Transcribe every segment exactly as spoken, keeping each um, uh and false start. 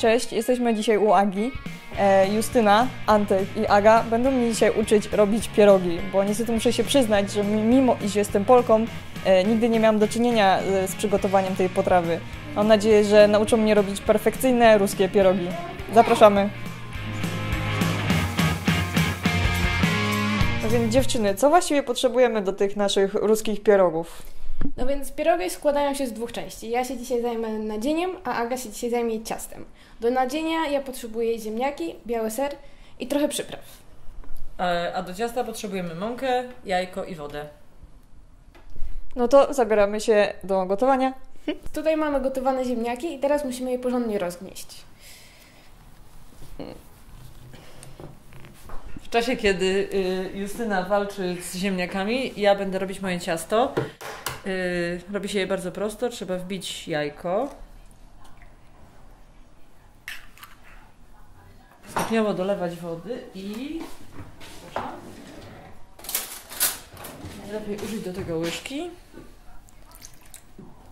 Cześć, jesteśmy dzisiaj u Agi. E, Justyna, Antek i Aga będą mnie dzisiaj uczyć robić pierogi, bo niestety muszę się przyznać, że mimo iż jestem Polką, e, nigdy nie miałam do czynienia z przygotowaniem tej potrawy. Mam nadzieję, że nauczą mnie robić perfekcyjne ruskie pierogi. Zapraszamy! No więc dziewczyny, co właściwie potrzebujemy do tych naszych ruskich pierogów? No więc pierogi składają się z dwóch części. Ja się dzisiaj zajmę nadzieniem, a Aga się dzisiaj zajmie ciastem. Do nadzienia ja potrzebuję ziemniaki, biały ser i trochę przypraw. A do ciasta potrzebujemy mąkę, jajko i wodę. No to zabieramy się do gotowania. Tutaj mamy gotowane ziemniaki i teraz musimy je porządnie rozgnieść. W czasie, kiedy Justyna walczy z ziemniakami, ja będę robić moje ciasto. Yy, robi się je bardzo prosto, trzeba wbić jajko. Stopniowo dolewać wody i... Proszę. Najlepiej użyć do tego łyżki.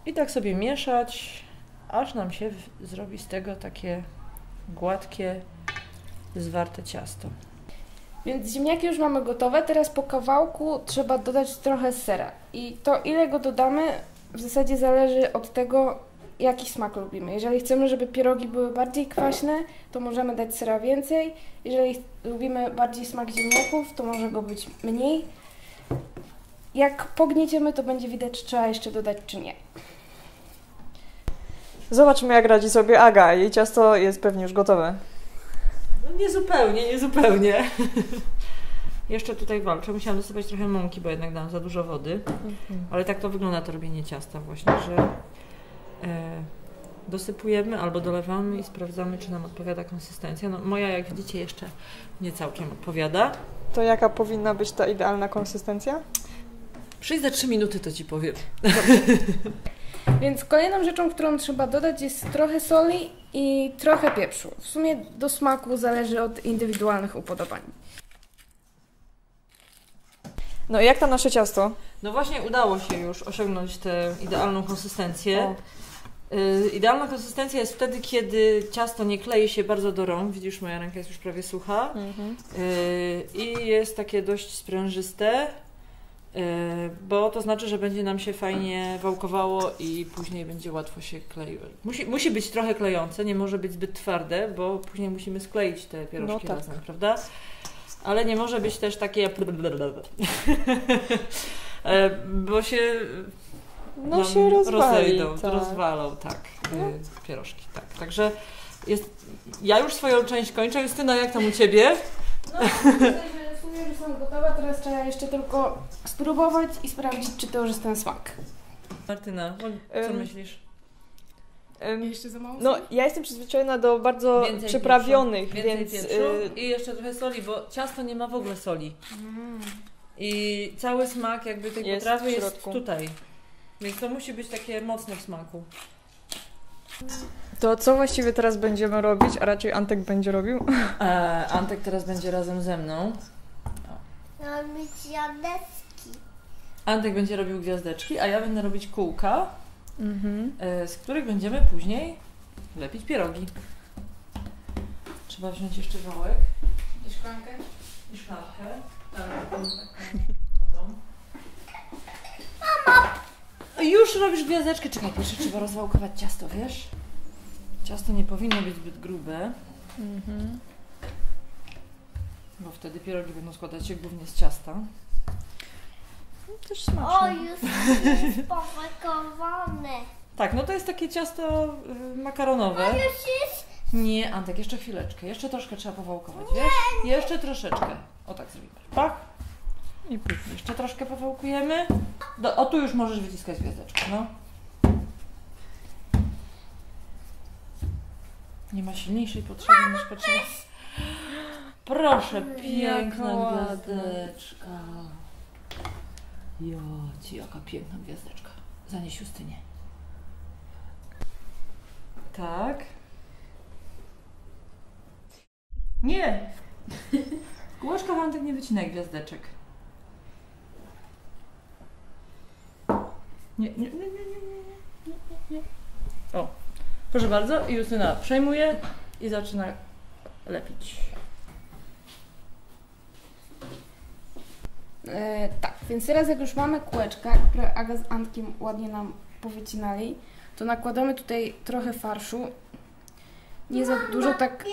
I tak sobie mieszać, aż nam się zrobi z tego takie gładkie, zwarte ciasto. Więc ziemniaki już mamy gotowe, teraz po kawałku trzeba dodać trochę sera. I to, ile go dodamy, w zasadzie zależy od tego, jaki smak lubimy. Jeżeli chcemy, żeby pierogi były bardziej kwaśne, to możemy dać sera więcej. Jeżeli lubimy bardziej smak ziemniaków, to może go być mniej. Jak pognieciemy, to będzie widać, czy trzeba jeszcze dodać, czy nie. Zobaczmy, jak radzi sobie Aga. Jej ciasto jest pewnie już gotowe. Niezupełnie, niezupełnie. Jeszcze tutaj walczę. Musiałam dosypać trochę mąki, bo jednak dałam za dużo wody. Mhm. Ale tak to wygląda to robienie ciasta właśnie, że e, dosypujemy albo dolewamy i sprawdzamy, czy nam odpowiada konsystencja. No, moja, jak widzicie, jeszcze nie całkiem odpowiada. To jaka powinna być ta idealna konsystencja? Przyjdź za trzy minuty, to Ci powiem. Więc kolejną rzeczą, którą trzeba dodać, jest trochę soli i trochę pieprzu. W sumie do smaku zależy od indywidualnych upodobań. No i jak tam nasze ciasto? No właśnie udało się już osiągnąć tę idealną konsystencję. Yy, idealna konsystencja jest wtedy, kiedy ciasto nie kleje się bardzo do rąk. Widzisz, moja ręka jest już prawie sucha. Mhm. Yy, I jest takie dość sprężyste. Bo to znaczy, że będzie nam się fajnie wałkowało i później będzie łatwo się kleiło. Musi, musi być trochę klejące, nie może być zbyt twarde, bo później musimy skleić te pierożki no tak. razem, prawda? Ale nie może być też takie... bo się... No się rozwali, rozejdą, tak. Rozwalą, tak, no. Pierożki, tak. Także jest... ja już swoją część kończę. Justyna, jak tam u Ciebie? No, już są gotowe, teraz trzeba jeszcze tylko spróbować i sprawdzić, czy to już jest ten smak. Martyna, co um, myślisz? Um, jeszcze za mało? No, ja jestem przyzwyczajona do bardzo więcej przyprawionych, pieprzu, więc... Więcej pieprzu i jeszcze trochę soli, bo ciasto nie ma w ogóle soli. Mm. I cały smak jakby tej jest potrawy jest tutaj. Więc to musi być takie mocne w smaku. To co właściwie teraz będziemy robić, a raczej Antek będzie robił? E, Antek teraz będzie razem ze mną. Robić gwiazdeczki. Antek będzie robił gwiazdeczki, a ja będę robić kółka, mm-hmm. z których będziemy później lepić pierogi. Trzeba wziąć jeszcze wałek. I szklankę. I szklankę. Mamo! Już robisz gwiazdeczkę. Czekaj, jeszcze trzeba rozwałkować ciasto, wiesz? Ciasto nie powinno być zbyt grube. Mm-hmm. Bo wtedy pierogi będą składać się głównie z ciasta. No, też smaczne. O, już jest popakowane. Tak, no to jest takie ciasto makaronowe. O, już jest. Nie, Antek, jeszcze chwileczkę. Jeszcze troszkę trzeba powałkować, nie, wiesz? Nie. Jeszcze troszeczkę. O, tak zrobimy. Pach. I puf. Jeszcze troszkę powałkujemy. Do, o, tu już możesz wyciskać gwiazdeczkę, no. Nie ma silniejszej potrzeby niż potrzeba. Proszę, piękna gwiazdeczka. Jodź, jaka piękna gwiazdeczka. Zanieś Justynie. Tak. Nie! Głaszka Wantek nie wycinaj gwiazdeczek. Nie, nie, nie, nie, nie, nie, nie, nie, nie. O, Proszę bardzo, Justyna przejmuje i zaczyna lepić. E, tak, więc teraz jak już mamy kółeczka, które Aga z Antkiem ładnie nam powycinali, to nakładamy tutaj trochę farszu. Nie za dużo, tak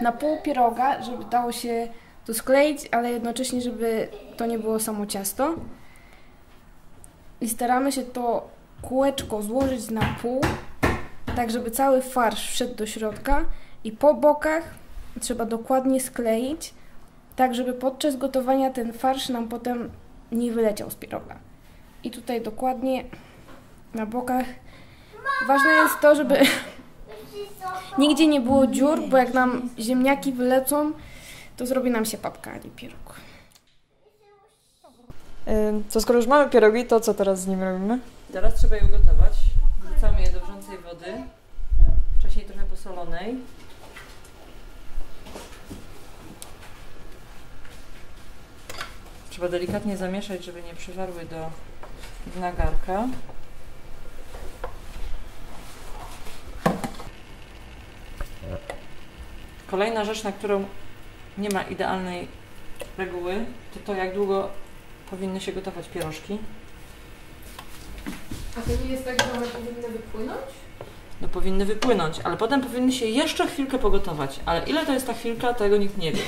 na pół pieroga, żeby dało się to skleić, ale jednocześnie, żeby to nie było samo ciasto. I staramy się to kółeczko złożyć na pół, tak żeby cały farsz wszedł do środka i po bokach trzeba dokładnie skleić, tak żeby podczas gotowania ten farsz nam potem nie wyleciał z pieroga. I tutaj dokładnie na bokach. Ważne jest to, żeby nigdzie nie było dziur, bo jak nam ziemniaki wylecą, to zrobi nam się papka, a nie pieróg. To skoro już mamy pierogi, to co teraz z nimi robimy? Teraz trzeba je ugotować. Wrzucamy je do wrzącej wody, wcześniej trochę posolonej. Trzeba delikatnie zamieszać, żeby nie przyżarły do dna garka. Kolejna rzecz, na którą nie ma idealnej reguły, to to, jak długo powinny się gotować pierożki. A to nie jest tak, że one powinny wypłynąć? No powinny wypłynąć, ale potem powinny się jeszcze chwilkę pogotować. Ale ile to jest ta chwilka, tego nikt nie wie.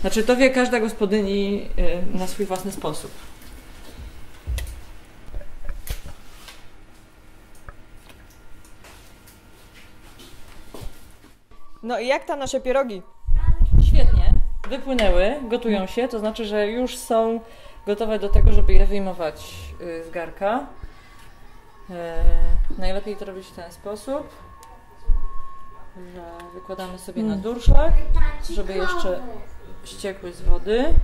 Znaczy to wie każda gospodyni na swój własny sposób. No i jak tam nasze pierogi? Świetnie, wypłynęły, gotują się, to znaczy, że już są gotowe do tego, żeby je wyjmować z garka. Najlepiej to robić w ten sposób, że wykładamy sobie na durszlak, żeby jeszcze ściekły z wody.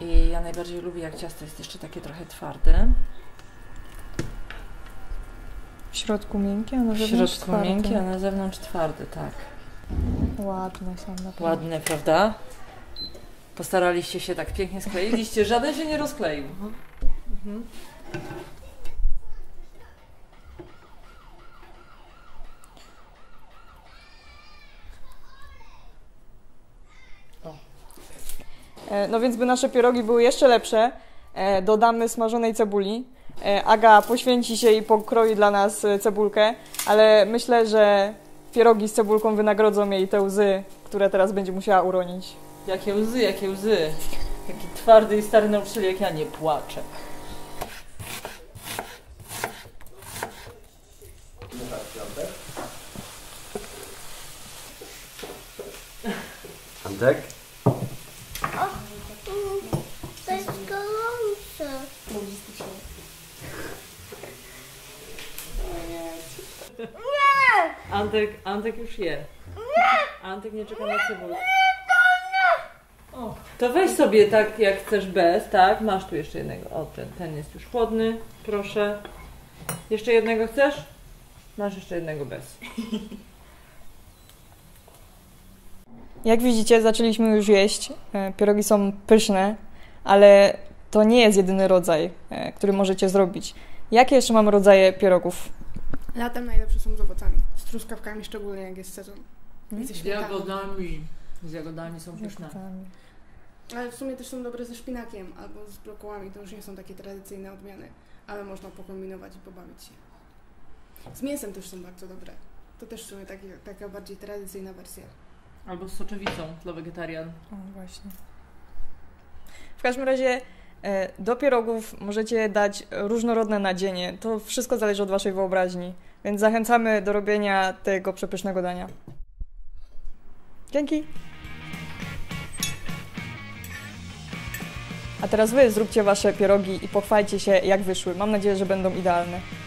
I ja najbardziej lubię, jak ciasto jest jeszcze takie trochę twarde. W środku miękkie, a na zewnątrz twarde. W środku miękkie, a na zewnątrz twarde, tak. Ładne są na pewno. Ładne, prawda? Postaraliście się, tak pięknie skleiliście, żaden się nie rozkleił. Mhm. O. No więc by nasze pierogi były jeszcze lepsze, dodamy smażonej cebuli. Aga poświęci się i pokroi dla nas cebulkę, ale myślę, że pierogi z cebulką wynagrodzą jej te łzy, które teraz będzie musiała uronić. Jakie łzy, jakie łzy. Taki twardy i stary nauczyciel jak ja nie płaczę. Antek? To jest gorące. Nie! Antek, Antek już je. Nie! Antek nie czeka na cebulę. O, to weź sobie tak jak chcesz bez, tak? Masz tu jeszcze jednego. O, ten, ten jest już chłodny. Proszę. Jeszcze jednego chcesz? Masz jeszcze jednego bez. Jak widzicie, zaczęliśmy już jeść. Pierogi są pyszne, ale to nie jest jedyny rodzaj, który możecie zrobić. Jakie jeszcze mamy rodzaje pierogów? Latem najlepsze są z owocami, z truskawkami, szczególnie jak jest sezon. I ze śmietaną. Z jagodami. Z jagodami są pyszne. Ale w sumie też są dobre ze szpinakiem albo z brokułami. To już nie są takie tradycyjne odmiany, ale można pokombinować i pobawić się. Z mięsem też są bardzo dobre. To też w sumie taki, taka bardziej tradycyjna wersja. Albo z soczewicą dla wegetarian. O, właśnie. W każdym razie do pierogów możecie dać różnorodne nadzienie. To wszystko zależy od waszej wyobraźni, więc zachęcamy do robienia tego przepysznego dania. Dzięki! A teraz wy zróbcie wasze pierogi i pochwalcie się, jak wyszły. Mam nadzieję, że będą idealne.